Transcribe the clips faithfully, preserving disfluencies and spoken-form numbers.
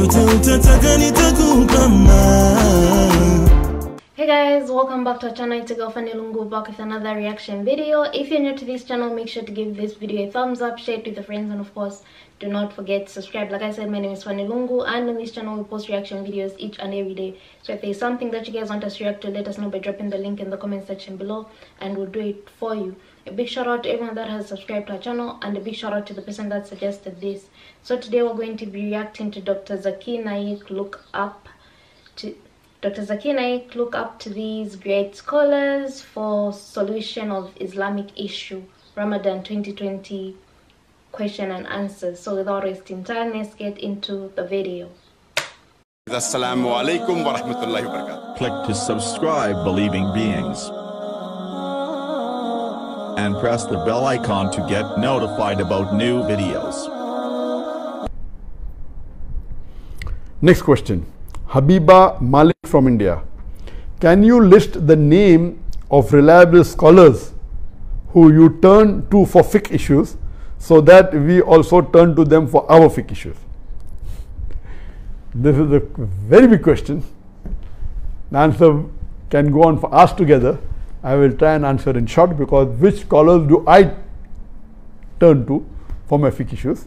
Hey guys, welcome back to our channel. It's your girl Fanny Lungu, back with another reaction video. If you're new to this channel, make sure to give this video a thumbs up, share it with your friends, and of course do not forget to subscribe. Like I said, my name is Fanny Lungu, and on this channel we post reaction videos each and every day. So if there's something that you guys want us to react to, let us know by dropping the link in the comment section below and we'll do it for you. A big shout out to everyone that has subscribed to our channel, and a big shout out to the person that suggested this. So today we're going to be reacting to Doctor Zakir Naik look up to Doctor Zakir Naik look up to these great scholars for solution of Islamic issue, Ramadan twenty twenty. Question and answers. So without wasting time, let's get into the video. Assalamu alaikum wa rahmatullahi wa barakatuh. Click to subscribe, believing beings, and press the bell icon to get notified about new videos. Next question. Habiba Malik from India. Can you list the name of reliable scholars who you turn to for fiqh issues, so that we also turn to them for our fiqh issues? This is a very big question. The answer can go on for us together. I will try and answer in short, because which scholars do I turn to for my fiqh issues?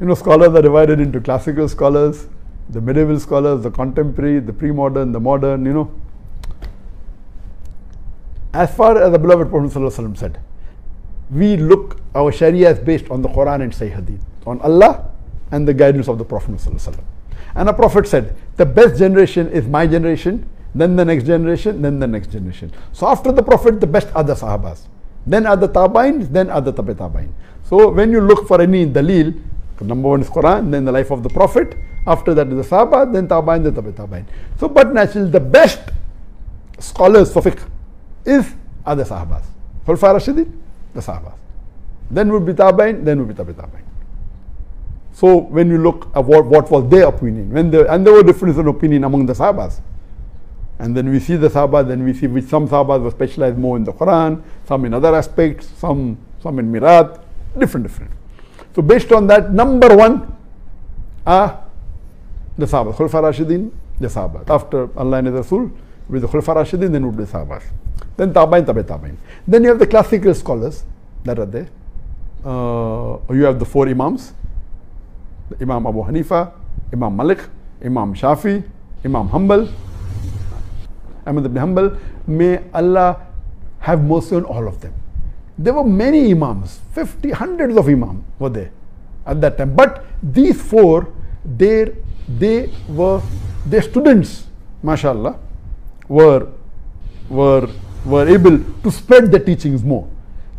You know, scholars are divided into classical scholars, the medieval scholars, the contemporary, the pre-modern, the modern, you know. As far as the beloved Prophet Sallallahu Alaihi Wasallam said, we look our Sharia is based on the Quran and Sahih Hadith, on Allah and the guidance of the Prophet. And a Prophet said, the best generation is my generation, then the next generation, then the next generation. So after the Prophet, the best are the Sahabas, then are the Tabayn, then are the Tabi Tabayn. So when you look for any Dalil, number one is Quran, then the life of the Prophet, after that is the Sahaba, then Tabayn, then Tabi Tabayn. So but naturally the best scholars for fiqh is are the Sahabas. Khulfa Rashidin, the Sahabas, then would be Tabayn, then would be Tabi Tabayn. So when you look at what, what was their opinion, when they, and there were differences in opinion among the Sahabas, and then we see the Sahabas, then we see which some Sahabas were specialized more in the Quran, some in other aspects, some some in Mirat, different different. So based on that, number one are the Sahabas, Khulfa Rashidin, the Sahabas. After Allah and Rasul, with the Khulfa Rashidin, then would be the Sahabas. Then Tabayn, Tabi Tabayn. Then you have the classical scholars that are there. Uh, you have the four Imams, the Imam Abu Hanifa, Imam Malik, Imam Shafi, Imam Hanbal, Ahmad ibn Hanbal. May Allah have mercy on all of them. There were many Imams, fifty, hundreds of Imams were there at that time. But these four, they, they were, their students, mashallah, were, were were able to spread the teachings more.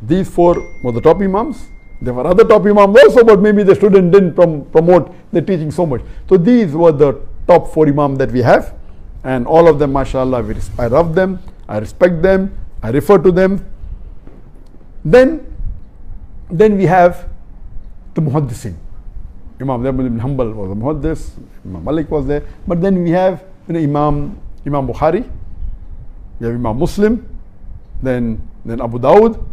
These four were the top Imams. There were other top Imams also, but maybe the student didn't prom promote the teaching so much. So these were the top four Imams that we have, and all of them, mashallah, we I love them, I respect them, I refer to them. Then, then we have the Muhaddisin. Imam ibn Hanbal was a Muhaddis, Imam Malik was there, but then we have, you know, Imam, Imam Bukhari, we have Imam Muslim, then then Abu Dawood,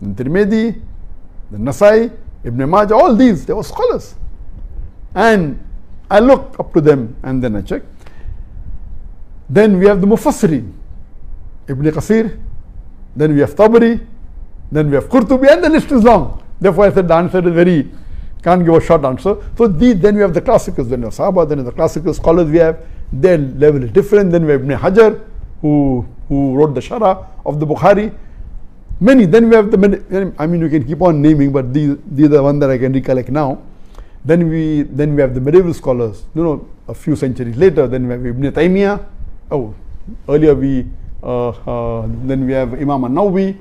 then Tirmidhi, then Nasa'i, Ibn Majah, all these, they were scholars. And I look up to them and then I check. Then we have the Mufassirin, Ibn Qasir, then we have Tabari, then we have Kurtubi, and the list is long. Therefore I said the answer is very, can't give a short answer. So these, then we have the classicals, then we have Sahaba, then the classical scholars we have, their level is different. Then we have Ibn Hajar, who who wrote the Shara of the Bukhari. Many, then we have the many, I mean you can keep on naming, but these, these are the one that I can recollect now. Then we then we have the medieval scholars, you know, a few centuries later. Then we have Ibn Taymiyyah. Oh, earlier we, uh, uh, then we have Imam an-Nawawi.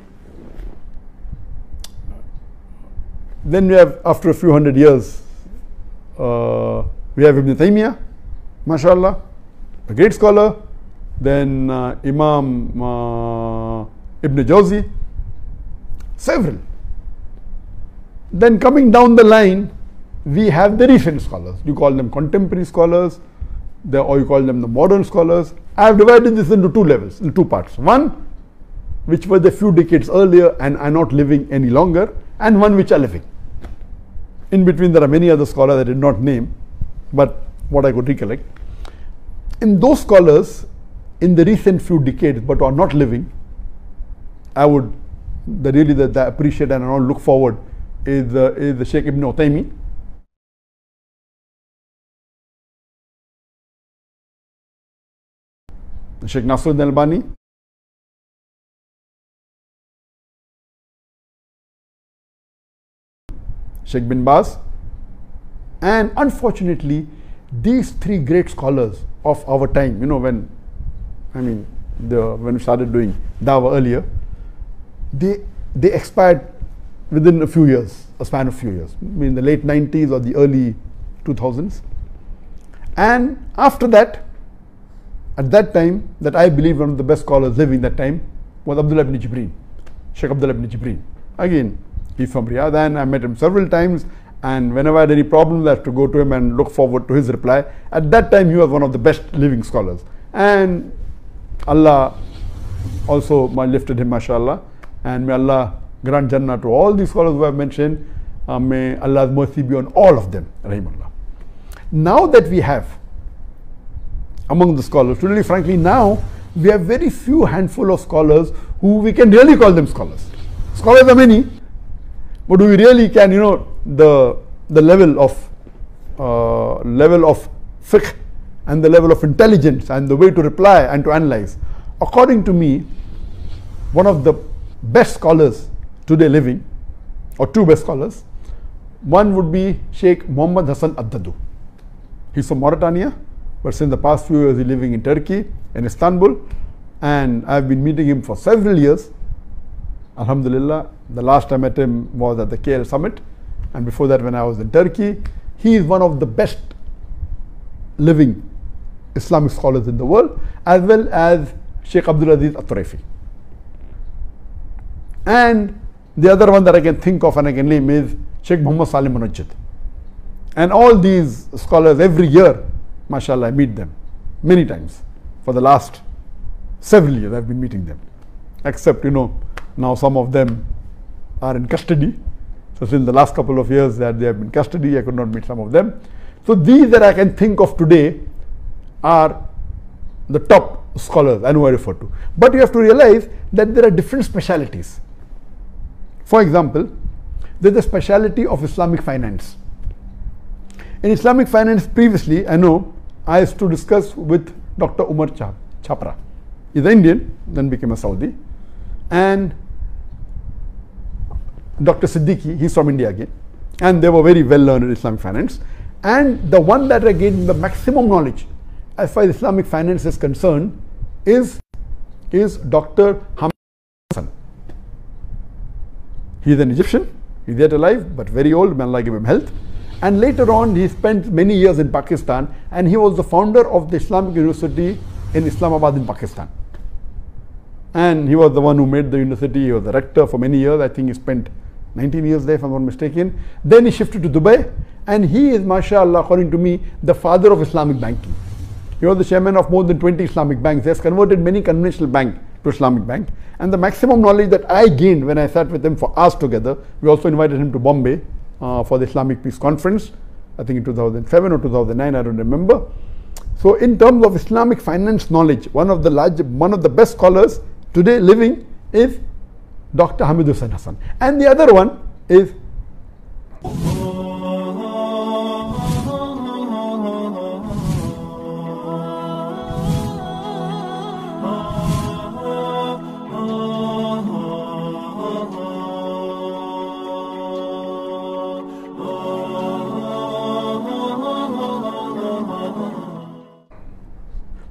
Then we have, after a few hundred years, uh, we have Ibn Taymiyyah, mashallah, a great scholar. Then uh, Imam uh, Ibn Jawzi, several. Then coming down the line, we have the recent scholars. You call them contemporary scholars, the, or you call them the modern scholars. I have divided this into two levels, in two parts. One, which were the few decades earlier and are not living any longer, and one which are living. In between there are many other scholars I did not name, but what I could recollect. In those scholars, in the recent few decades, but are not living, I would the really that I appreciate and I look forward is uh, is the Sheikh Ibn Uthaymeen. Sheikh Nasruddin Albani, Sheikh bin Baz, and unfortunately these three great scholars of our time, you know, when I mean the when we started doing Dawah earlier, they they expired within a few years, a span of few years, I mean the late nineties or the early two thousands. And after that, at that time, that I believe one of the best scholars living that time was Abdullah ibn Jibreel, Sheikh Abdullah ibn Jibreel. Again, he's from Riyadh and I met him several times, and whenever I had any problems I have to go to him and look forward to his reply. At that time he was one of the best living scholars, and Allah also lifted him, mashallah, and may Allah grant Jannah to all these scholars who I have mentioned. Uh, may Allah's mercy be on all of them, rahimahullah. Now that we have among the scholars, really frankly now we have very few handful of scholars who we can really call them scholars. Scholars are many, but we really can, you know, the the level of uh, level of fiqh and the level of intelligence and the way to reply and to analyze. According to me, one of the best scholars today living, or two best scholars, one would be Sheikh Muhammad Hassan Ad-Dadew. He's from Mauritania, but since the past few years he's living in Turkey, in Istanbul, and I've been meeting him for several years, alhamdulillah. The last I met him was at the K L summit, and before that when I was in Turkey. He is one of the best living Islamic scholars in the world, as well as Sheikh Abdul Aziz At-Turaifi. And the other one that I can think of and I can name is Sheikh Muhammad Salim Munajjid. And all these scholars every year, mashallah, I meet them many times. For the last several years I've been meeting them, except, you know, now some of them are in custody, so since the last couple of years that they have been in custody I could not meet some of them. So these that I can think of today are the top scholars I know I refer to, but you have to realize that there are different specialities. For example, there is a speciality of Islamic finance. In Islamic finance, previously I know I used to discuss with Doctor Umar Chhapra. He's an Indian, then became a Saudi, and Doctor Siddiqui, he's from India again, and they were very well learned in Islamic finance. And the one that I gained the maximum knowledge as far as Islamic finance is concerned is is Doctor Hamid Hassan. He is an Egyptian, he's yet alive but very old, may Allah give him health. And later on he spent many years in Pakistan, and he was the founder of the Islamic University in Islamabad in Pakistan. And he was the one who made the university, he was the rector for many years. I think he spent nineteen years there if I'm not mistaken. Then he shifted to Dubai, and he is, mashallah, according to me, the father of Islamic banking. He was the chairman of more than twenty Islamic banks. He has converted many conventional banks to Islamic bank. And the maximum knowledge that I gained when I sat with him for hours together, we also invited him to Bombay uh, for the Islamic Peace Conference, I think in two thousand seven or two thousand nine, I don't remember. So in terms of Islamic finance knowledge, one of the large, one of the best scholars today living is Doctor Hamid Hassan, and the other one is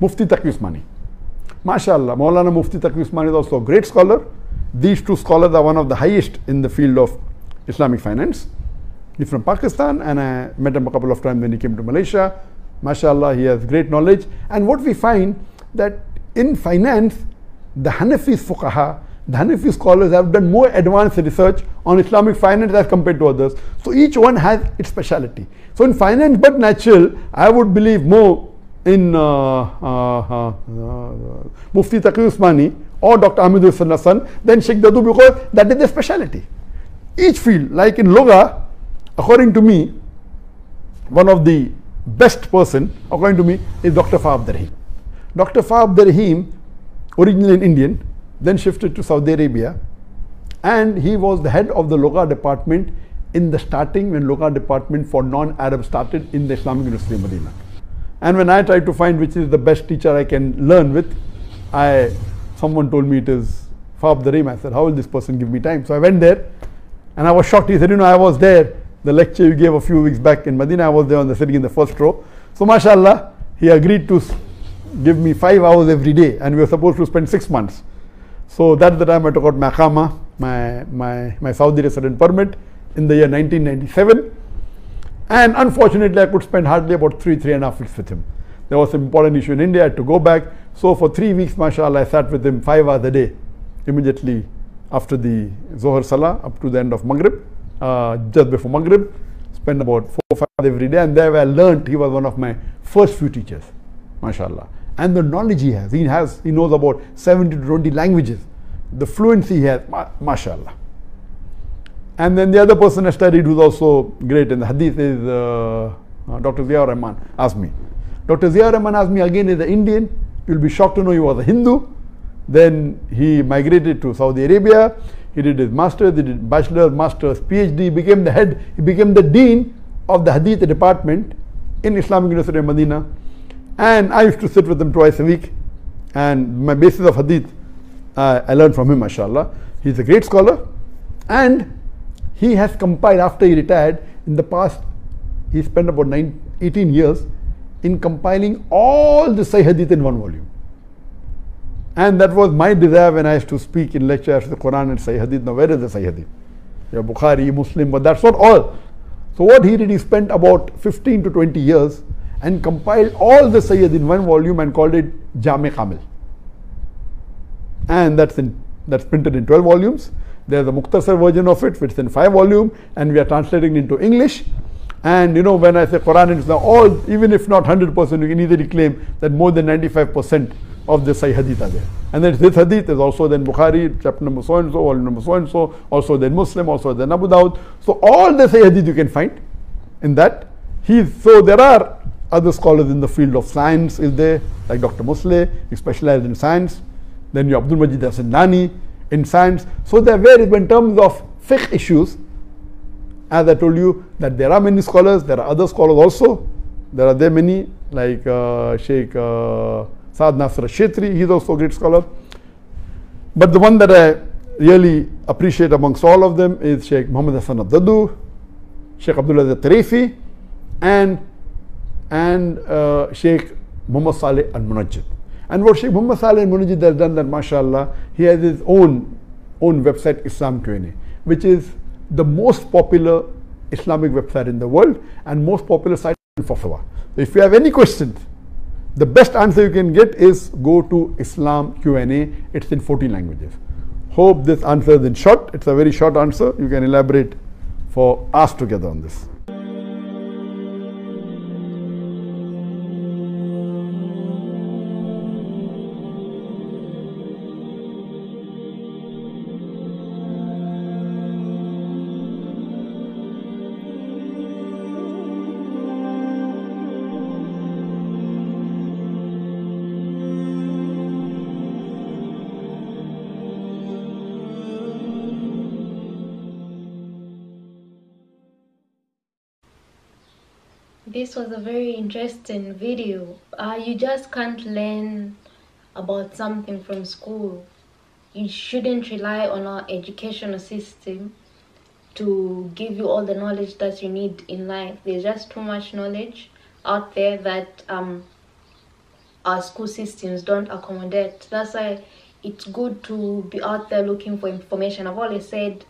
Mufti Taqi Usmani. MashaAllah, Maulana Mufti Taqi Usmani is also a great scholar. These two scholars are one of the highest in the field of Islamic finance. He's from Pakistan, and I met him a couple of times when he came to Malaysia. MashaAllah, he has great knowledge. And what we find that in finance, the Hanafi fuqaha, the Hanafi scholars have done more advanced research on Islamic finance as compared to others. So each one has its speciality. So in finance, but natural, I would believe more in uh, uh, uh, uh, Mufti Taqi Usmani or Doctor Hamid Hassan than Sheikh Dadew, because that is their speciality. Each field, like in Loga, according to me, one of the best person, according to me, is Doctor Fahab Darheem. Doctor Fahab Darheem, originally an Indian, then shifted to Saudi Arabia, and he was the head of the Lugha department in the starting, when Lugha department for non-Arab started in the Islamic University of Medina. And when I tried to find which is the best teacher I can learn with, I someone told me it is Fahab Darheem. I said, how will this person give me time? So I went there and I was shocked. He said, you know, I was there, the lecture you gave a few weeks back in Medina, I was there on the sitting in the first row. So mashallah, he agreed to give me five hours every day, and we were supposed to spend six months. So that's the time I took out my khama, my, my, my Saudi resident permit in the year nineteen ninety-seven. And unfortunately, I could spend hardly about three, three and a half weeks with him. There was an important issue in India, I had to go back. So for three weeks, mashallah, I sat with him five hours a day, immediately after the Zohar Salah up to the end of Maghrib, uh, just before Maghrib. Spent about four or five hours every day, and there I learned. He was one of my first few teachers, mashallah. And the knowledge he has, he has, he knows about seventy to twenty languages. The fluency he has, ma mashallah. And then the other person I studied who's also great in the hadith is uh, uh, Doctor Ziaur Rahman Azmi. Doctor Ziaur Rahman Azmi again is an Indian. You'll be shocked to know he was a Hindu. Then he migrated to Saudi Arabia. He did his master's, he did bachelor's, master's, PhD. He became the head, he became the dean of the hadith department in Islamic University of Medina. And I used to sit with him twice a week. And my basis of hadith, uh, I learned from him, mashallah. He's a great scholar. And he has compiled, after he retired, in the past, he spent about nine, eighteen years in compiling all the Sahih Hadith in one volume. And that was my desire when I used to speak in lectures, the Quran and Sahih Hadith. Now, where is the Sahih Hadith? Yeah, Bukhari, Muslim, but that's not all. So what he did, he spent about fifteen to twenty years and compiled all the Sahih Hadith in one volume and called it Jami' Kamil. And that's, in, that's printed in twelve volumes. There's a Mukhtasar version of it, which is in five volume, and we are translating it into English. And you know, when I say Quran, it's now all, even if not one hundred percent, you can easily claim that more than ninety-five percent of the Sahih Hadith are there. And then this Hadith is also then Bukhari, chapter number so and so, volume number so and so, also then Muslim, also then Abu Dawood. So all the Sahih Hadith you can find in that. He's, so there are other scholars in the field of science, is there, like Doctor Musleh, he specialized in science. Then you have Abdul Majid Hasan Nani in science. So there were, in terms of fiqh issues, as I told you, that there are many scholars, there are other scholars also. There are there many, like uh, Sheikh uh, Saad Nasr Shetri, he's also a great scholar. But the one that I really appreciate amongst all of them is Sheikh Muhammad Hassan Ad-Dadew, Sheikh Abdullah Al-Tarifi, and, and uh, Sheikh Muhammad Saleh Al-Munajjid. And what Sheikh Muhammad Saleh Al-Munajjid has done, that mashallah, he has his own, own website, Islam Q A, which is the most popular Islamic website in the world and most popular site for fatwa. So if you have any questions, the best answer you can get is go to Islam Q A. It's in fourteen languages. Hope this answer is in short. It's a very short answer. You can elaborate for us together on this. This was a very interesting video. Uh, you just can't learn about something from school. You shouldn't rely on our educational system to give you all the knowledge that you need in life. There's just too much knowledge out there that um, our school systems don't accommodate. That's why it's good to be out there looking for information. I've always said,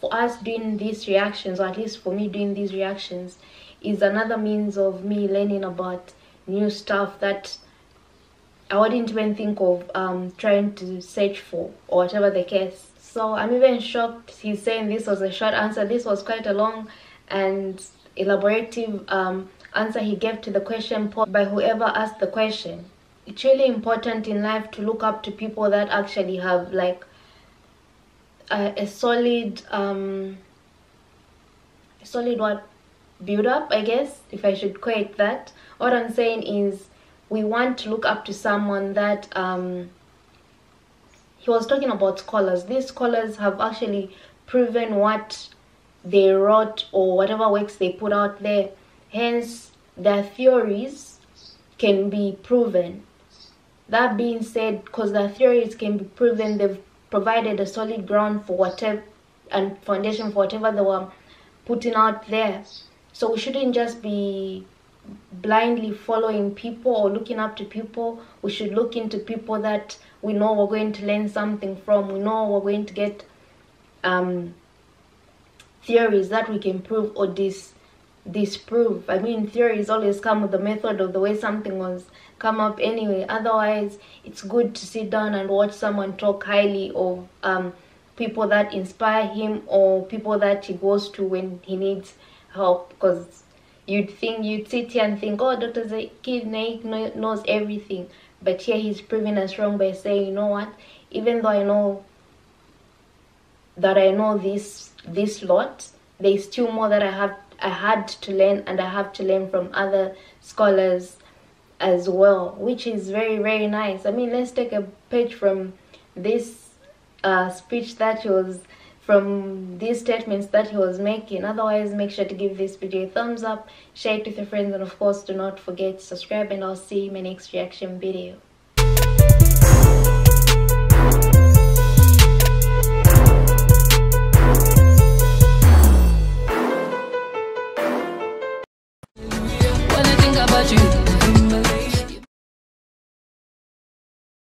for us doing these reactions, or at least for me doing these reactions, is another means of me learning about new stuff that I wouldn't even think of um, trying to search for, or whatever the case. So I'm even shocked he's saying this was a short answer. This was quite a long and elaborative um, answer he gave to the question posed by whoever asked the question. It's really important in life to look up to people that actually have like a, a solid um, solid one build up, I guess, if I should quote that. What I'm saying is we want to look up to someone that um, he was talking about scholars. These scholars have actually proven what they wrote or whatever works they put out there. Hence, their theories can be proven. That being said, because their theories can be proven, they've provided a solid ground for whatever and foundation for whatever they were putting out there. So we shouldn't just be blindly following people or looking up to people. We should look into people that we know we're going to learn something from. We know we're going to get um, theories that we can prove or dis disprove. I mean, theories always come with the method of the way something was come up anyway. Otherwise, it's good to sit down and watch someone talk highly of um, people that inspire him or people that he goes to when he needs help, because you'd think, you'd sit here and think, oh, Doctor Zakir Naik knows everything. But here he's proving us wrong by saying, you know what, even though I know that I know this this lot, there's still more that I have I had to learn, and I have to learn from other scholars as well, which is very, very nice. I mean, let's take a page from this uh, speech that he was, from these statements that he was making. Otherwise, make sure to give this video a thumbs up, share it with your friends, and of course do not forget to subscribe, and I'll see you in my next reaction video.